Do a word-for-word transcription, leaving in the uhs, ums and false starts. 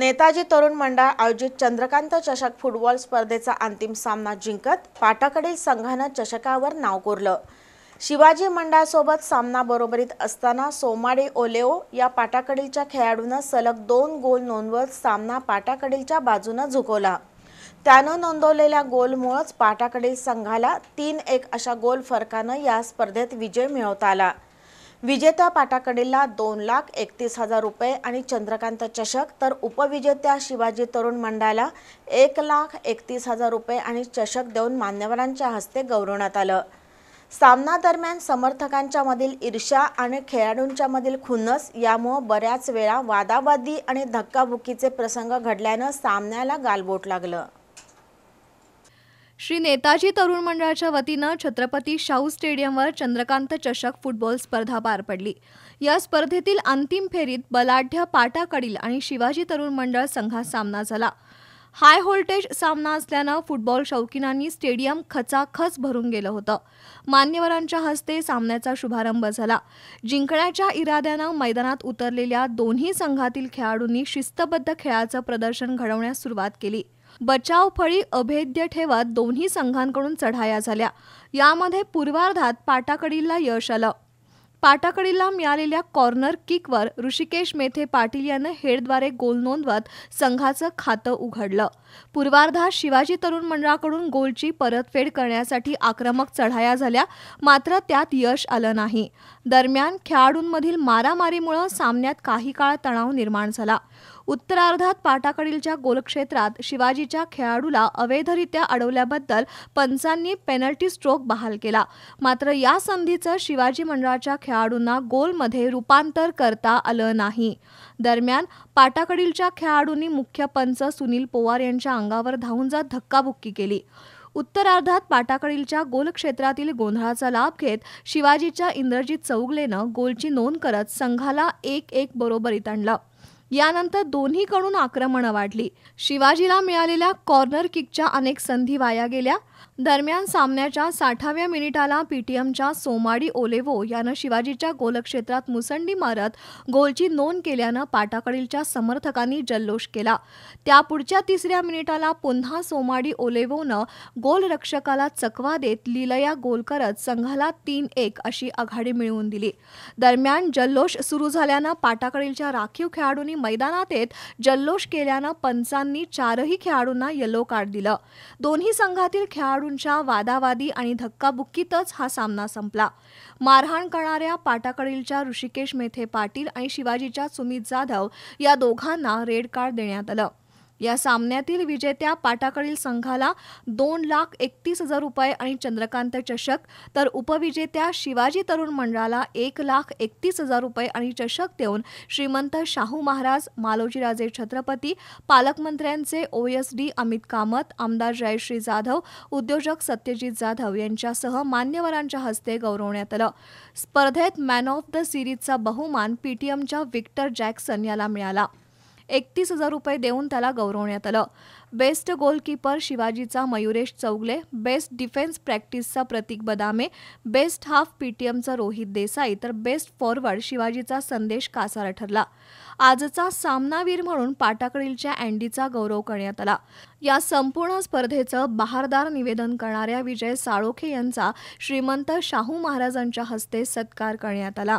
नेताजी तरुण मंडळ आयोजित चंद्रकांत चषक फुटबॉल स्पर्धेचा अंतिम सामना जिंकत पाटाकडील संघाने चषकावर नाव कोरलं। शिवाजी मंडा सोबत सामना बरोबरीत असताना सोमाडे ओलेओ या पाटाकडीलच्या खेळाडूने सलग दोन गोल नोंदवत सामना पाटाकडीलच्या बाजूने झुकवला। त्याने नोंदवलेल्या गोलमुळेच पाटाकडील संघाला तीन एक अशा गोल फरकाने या स्पर्धेत विजय मिळवता आला। विजेता पाटाकडीलला दोन लाख एकतीस हजार रुपये आणि चंद्रकांत चषक तर उपविजेत्या शिवाजी तरुण मंडळाला एक लाख एकतीस हजार रुपये आणि चषक देऊन मान्यवरांच्या हस्ते गौरवण्यात आलं। सामना दरम्यान समर्थकांच्या मधील ईर्ष्या आणि खेळाडूंच्या मधील खुन्नस यामुळे बऱ्याच वेळा वादावादी आणि धक्काबुक्कीचे प्रसंग घडल्याने सामन्याला गालबोट लागलं। श्री नेताजी तरुण मंडळाच्या वतीने छत्रपति शाहू स्टेडियमवर चंद्रकांत चषक फुटबॉल स्पर्धा पार पडली। या स्पर्धेतील अंतिम फेरीत बलाढ्य पाटाकडील आणि शिवाजी तरुण मंडळ संघात सामना झाला। हाय व्होल्टेज सामना असल्याने फुटबॉल शौकीनांनी स्टेडियम खचाखच भरून गेलं होतं। मान्यवरांच्या हस्ते सामन्याचा शुभारंभ झाला। जिंकण्याच्या इराद्याने मैदानात उतरलेल्या दोन्ही संघातील खेळाडूंनी शिस्तबद्ध खेळाचं प्रदर्शन घडवण्यास सुरुवात केली। बचाव फळी अभेद्य ठेवत दोन्ही संघांकडून चढाया झाल्या। यामध्ये पूर्वार्धात पाटाकडीलला यश आलं। पाटाकडीलला मिळालेल्या कॉर्नर किकवर ऋषिकेश मेथे पाटील याने हेडद्वारे गोल नोंदवत संघाचं खातं उघडलं। पूर्वार्धात शिवाजी तरुण मंडळाकडून गोलची परतफेड करण्यासाठी आक्रमक चढाया झाल्या, मात्र त्यात यश आलं नाही। दरम्यान खेळाडूंमधील मारामारीमुळे सामन्यात काही काळ तणाव निर्माण झाला। उत्तरार्धात पाटाकडीलच्या गोलक्षेत्रात शिवाजीच्या खेळाडूला अवैधरित्या अडवल्याबद्दल पंचांनी पेनल्टी स्ट्रोक बहाल केला, मात्र या संधीचं शिवाजी मंडळाच्या खेळाडूंना गोलमध्ये रूपांतर करता आलं नाही। दरम्यान पाटाकडीलच्या खेळाडूंनी मुख्य पंच सुनील पवार यांच्या अंगावर धावून जात धक्काबुक्की केली। उत्तरार्धात पाटाकडीलच्या गोलक्षेत्रातील गोंधळाचा लाभ घेत शिवाजीच्या इंद्रजीत चौगलेनं गोलची नोंद करत संघाला एक एक बरोबरीत आणलं। यानंतर दोन्हीकडून आक्रमण वाढली। शिवाजीला मिळालेल्या कॉर्नर किकच्या अनेक संधी वाया गेल्या। दरम्यान सामन्याच्या साठाव्या मिनिटाला पीटीएमच्या सोमाडी ओलेवो यानं शिवाजीच्या गोलक्षेत्रात मुसंडी मारत गोलची नोंद केल्यानं पाटाकडीलच्या समर्थकांनी जल्लोष केला। त्यापुढच्या तिसऱ्या मिनिटाला पुन्हा सोमाडी ओलेवोनं गोलरक्षकाला चकवा देत लिलया गोल करत संघाला तीन एक अशी आघाडी मिळवून दिली। दरम्यान जल्लोष सुरू झाल्यानं पाटाकडीलच्या राखीव खेळाडूंनी मैदानात येत जल्लोष केल्यानं पंचांनी चारही खेळाडूंना येलो कार्ड दिलं। दोन्ही संघातील खेळाडूंच्या वादावादी आणि धक्काबुक्कीतच हा सामना संपला। मारहाण करणाऱ्या पाटाकडीलच्या ऋषिकेश मेथे पाटील आणि शिवाजीच्या सुमित जाधव या दोघांना रेड कार्ड देण्यात आलं। या सामन्यातील विजेत्या पाटाकडील संघाला दोन लाख एकतीस हजार रुपये आणि चंद्रकांत चषक तर उपविजेत्या शिवाजी तरुण मंडळाला एक लाख एकतीस हजार रुपये आणि चषक देऊन श्रीमंत शाहू महाराज मालोजीराजे छत्रपति, पालकमंत्र्यांचे ओएसडी अमित कामत, आमदार जयश्री जाधव, उद्योजक सत्यजीत जाधव यांच्यासह मान्यवरांच्या हस्ते गौरवण्यात आलं। स्पर्धेत मॅन ऑफ द सिरीजचा बहुमान पीटीएमच्या विक्टर जॅक्सन याला मिळाला। एकतीस हजार रुपये देऊन त्याला गौरवण्यात आलं। बेस्ट गोलकीपर शिवाजीचा मयूरे चौगले, बेस्ट डिफेन्स प्रॅक्टिसचा प्रतीक बदामे, बेस्ट हाफ पीटीएमचा रोहित देसाई तर बेस्ट फॉरवर्ड शिवाजीचा संदेश कासारा ठरला। आजचा सामनावीर म्हणून पाटाकडीलच्या अँडीचा गौरव करण्यात आला। या संपूर्ण स्पर्धेचं बहारदार निवेदन करणाऱ्या विजय साड़ोखे यांचा श्रीमंत शाहू महाराजांच्या हस्ते सत्कार करण्यात आला।